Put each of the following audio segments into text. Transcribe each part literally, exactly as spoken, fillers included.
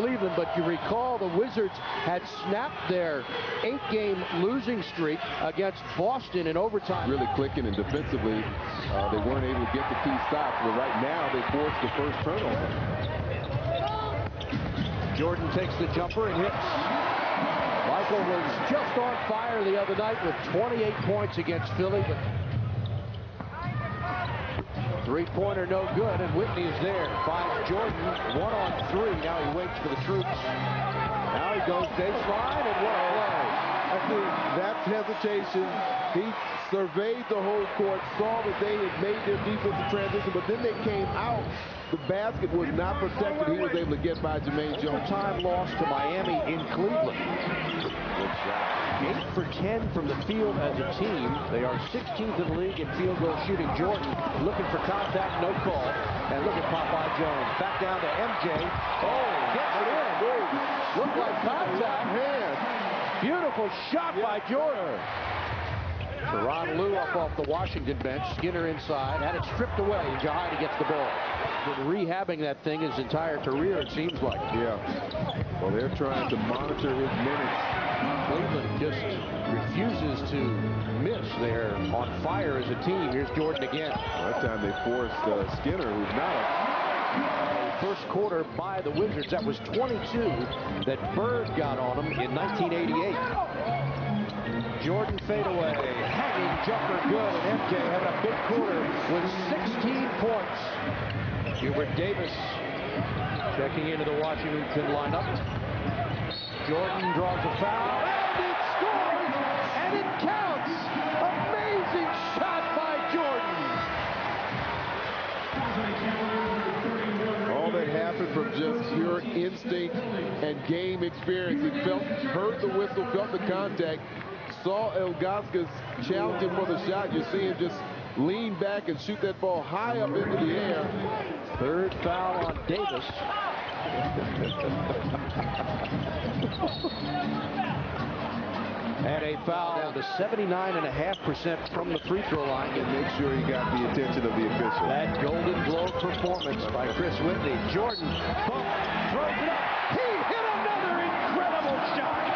Cleveland, but you recall the Wizards had snapped their eight-game losing streak against Boston in overtime. Really clicking, and defensively, uh, they weren't able to get the key stops, but right now they forced the first turnover. Jordan takes the jumper and hits. Michael was just on fire the other night with twenty-eight points against Philly. Three-pointer no good, and Whitney is there. Five Jordan, one on three. Now he waits for the troops. Now he goes baseline, and what a play. I think that's hesitation. He surveyed the whole court, saw that they had made their defensive transition, but then they came out. The basket was not protected. He was able to get by Jermaine Jones. Time lost to Miami in Cleveland. Good shot. eight for ten from the field as a team. They are sixteenth in the league in field goal shooting. Jordan looking for contact, no call. And look at Popeye Jones. Back down to M J. Oh, gets it in. Looked like contact. Hand. Beautiful shot by Jordan. Ron Liu up off the Washington bench. Skinner inside. Had it stripped away. Jahidi gets the ball. Been rehabbing that thing his entire career, it seems like. Yeah. Well, they're trying to monitor his minutes. Cleveland just refuses to miss. They're on fire as a team. Here's Jordan again. Well, that time they forced uh, Skinner, who's not a... First quarter by the Wizards. That was twenty-two that Bird got on him in nineteen eighty-eight. Jordan fadeaway, hugging jumper good, and M J having a big quarter with sixteen points. Hubert Davis checking into the Washington lineup. Jordan draws a foul, and it scores, and it counts. Amazing shot by Jordan. All that happened from just pure instinct and game experience. He felt, heard the whistle, felt the contact. Saw Elgaskas challenging for the shot. You see him just lean back and shoot that ball high up into the air. Third foul on Davis. And a foul down to seventy-nine point five percent from the free throw line. And make sure he got the attention of the official. That Golden Globe performance by Chris Whitney. Jordan bump, throws it up. He hit another incredible shot.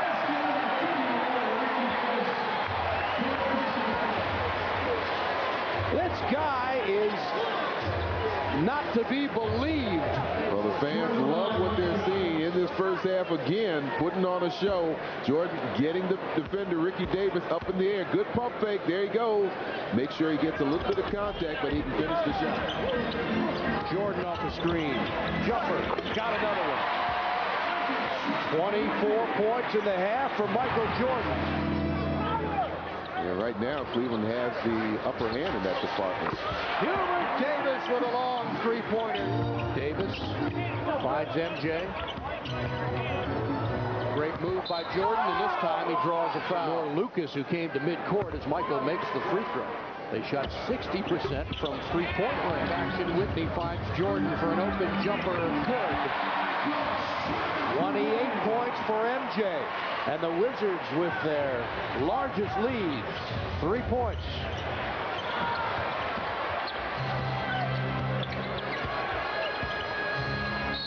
This guy is not to be believed. Well, the fans love what they're seeing in this first half again, putting on a show. Jordan getting the defender, Ricky Davis, up in the air. Good pump fake. There he goes. Make sure he gets a little bit of contact, but he can finish the shot. Jordan off the screen. Jumper. Got another one. twenty-four points in the half for Michael Jordan. Yeah, right now, Cleveland has the upper hand in that department. Hubert Davis with a long three-pointer. Davis finds M J. Great move by Jordan, and this time he draws a foul. More Lucas, who came to midcourt as Michael makes the free throw. They shot sixty percent from three-point range. Action. Whitney finds Jordan for an open jumper. Good. twenty-eight points for M J. And the Wizards with their largest lead, three points.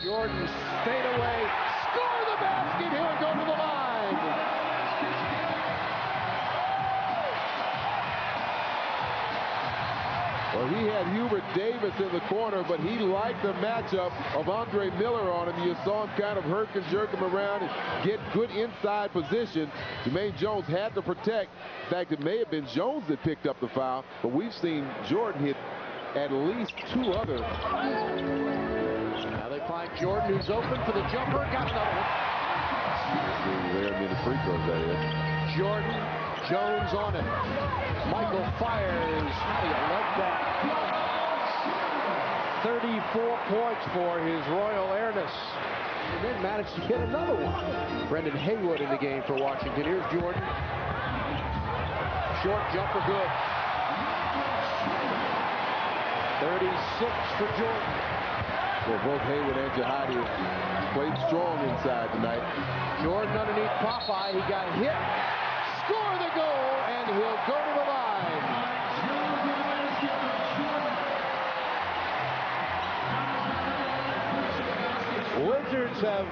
Jordan stayed away, score the basket, he'll go to the line. Well, he had Hubert Davis in the corner, but he liked the matchup of Andre Miller on him. You saw him kind of hurt and jerk him around and get good inside position. Jermaine Jones had to protect. In fact, it may have been Jones that picked up the foul, but we've seen Jordan hit at least two others. Now they find Jordan, who's open for the jumper. Got another one. There in the free throws, that is. Jordan, Jones on it. Michael fires. How do you like that? thirty-four points for his Royal Airness. And then managed to get another one. Brendan Haywood in the game for Washington. Here's Jordan. Short jumper good. thirty-six for Jordan. Well, both Haywood and Jahidi played strong inside tonight. Jordan underneath Popeye. He got hit. Score the goal, and he'll go to the line. Wizards have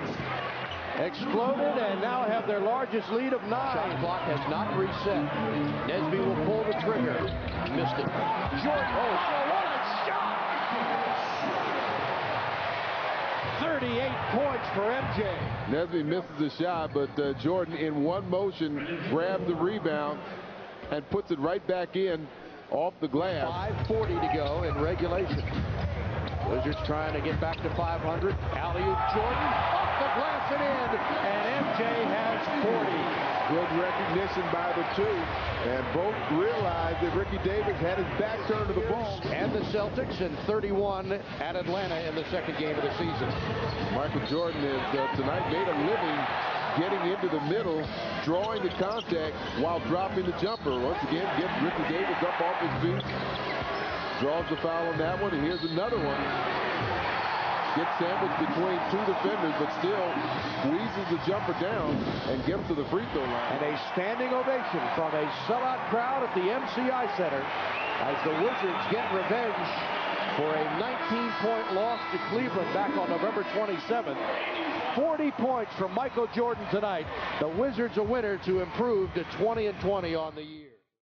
exploded and now have their largest lead of nine. Shot clock has not reset. Nesby will pull the trigger. Missed it. Jordan. Oh, what a shot! thirty-eight points for M J. Nesby misses the shot, but uh, Jordan in one motion grabbed the rebound and puts it right back in off the glass. five forty to go in regulation. Wizards trying to get back to five hundred. Alley-oop Jordan, off the glass and in, and M J has forty. Good recognition by the two, and both realized that Ricky Davis had his back turned to the ball. And the Celtics in thirty-one at Atlanta in the second game of the season. Michael Jordan has uh, tonight made a living getting into the middle, drawing the contact while dropping the jumper. Once again, gets Ricky Davis up off his feet. Draws the foul on that one, and here's another one. Gets sandwiched between two defenders, but still squeezes the jumper down and gets to the free throw line. And a standing ovation from a sellout crowd at the M C I Center as the Wizards get revenge for a nineteen point loss to Cleveland back on November twenty-seventh. forty points from Michael Jordan tonight. The Wizards are winner to improve to twenty and twenty on the year.